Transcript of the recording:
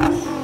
The last,